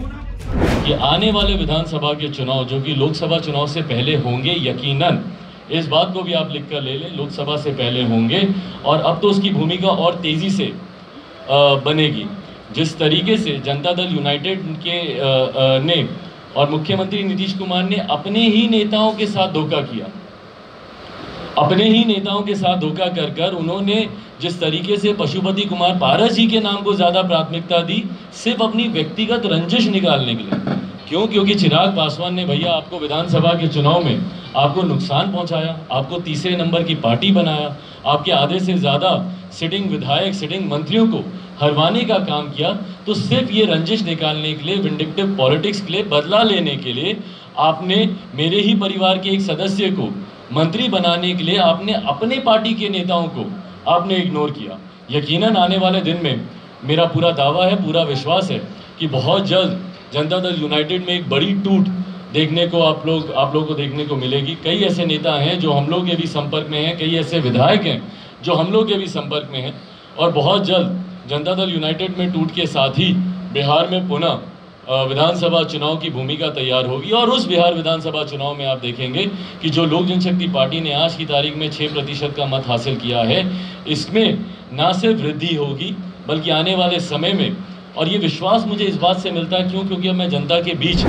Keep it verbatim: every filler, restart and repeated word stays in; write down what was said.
कि आने वाले विधानसभा के चुनाव जो कि लोकसभा चुनाव से पहले होंगे, यकीनन इस बात को भी आप लिख कर ले लें, लोकसभा से पहले होंगे और अब तो उसकी भूमिका और तेज़ी से बनेगी। जिस तरीके से जनता दल यूनाइटेड के ने और मुख्यमंत्री नीतीश कुमार ने अपने ही नेताओं के साथ धोखा किया, अपने ही नेताओं के साथ धोखा कर कर उन्होंने जिस तरीके से पशुपति कुमार पारस जी के नाम को ज़्यादा प्राथमिकता दी, सिर्फ अपनी व्यक्तिगत रंजिश निकालने के लिए। क्यों? क्योंकि चिराग पासवान ने भैया आपको विधानसभा के चुनाव में आपको नुकसान पहुंचाया, आपको तीसरे नंबर की पार्टी बनाया, आपके आधे से ज़्यादा सिटिंग विधायक, सिटिंग मंत्रियों को हरवाने का काम किया। तो सिर्फ ये रंजिश निकालने के लिए, विंडिक्टिव पॉलिटिक्स के लिए, बदला लेने के लिए आपने मेरे ही परिवार के एक सदस्य को मंत्री बनाने के लिए आपने अपने पार्टी के नेताओं को आपने इग्नोर किया। यकीनन आने वाले दिन में मेरा पूरा दावा है, पूरा विश्वास है कि बहुत जल्द जनता दल यूनाइटेड में एक बड़ी टूट देखने को आप लोग आप लोगों को देखने को मिलेगी। कई ऐसे नेता हैं जो हम लोग के भी संपर्क में हैं, कई ऐसे विधायक हैं जो हम लोग के भी संपर्क में हैं और बहुत जल्द जनता दल यूनाइटेड में टूट के साथ ही बिहार में पुनः विधानसभा चुनाव की भूमिका तैयार होगी। और उस बिहार विधानसभा चुनाव में आप देखेंगे कि जो लोक जनशक्ति पार्टी ने आज की तारीख में छः प्रतिशत का मत हासिल किया है, इसमें ना सिर्फ वृद्धि होगी बल्कि आने वाले समय में, और ये विश्वास मुझे इस बात से मिलता है। क्यों? क्योंकि अब मैं जनता के बीच